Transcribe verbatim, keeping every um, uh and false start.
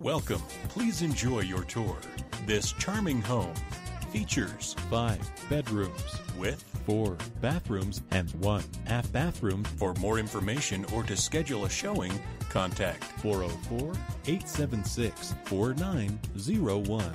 Welcome. Please enjoy your tour. This charming home features five bedrooms with four bathrooms and one half bathroom. For more information or to schedule a showing, contact four oh four, eight seven six, four nine oh one.